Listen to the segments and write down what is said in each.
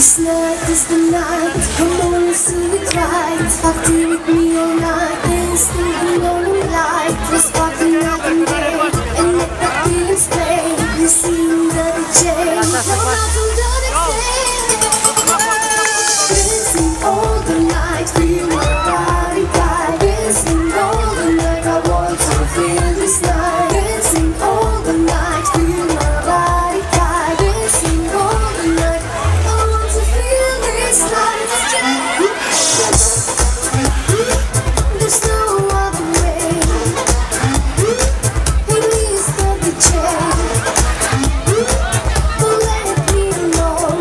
This night is the night, come on, let's see it right. Party with me all night, dance to the lonely light. Let's party night and day, and let the feelings play. We sing the DJ, come out from the next day. Dancing all the night, feel my body die. Dancing all the night, I want to feel this night. Dancing all the night, feel my body die. Dancing all the night, there's no other way. It is for the change. Don't let me alone.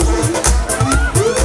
Come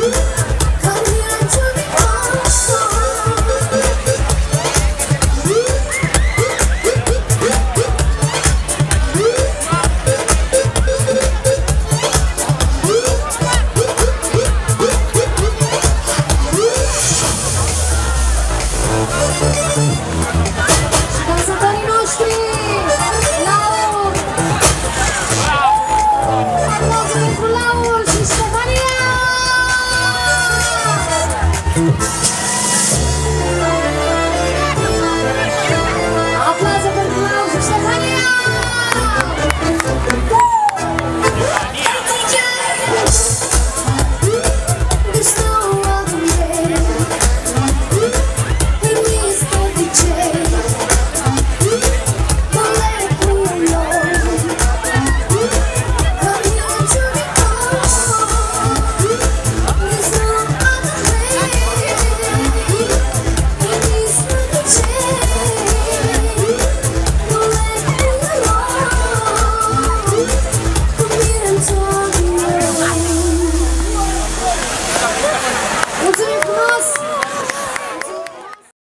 here and turn me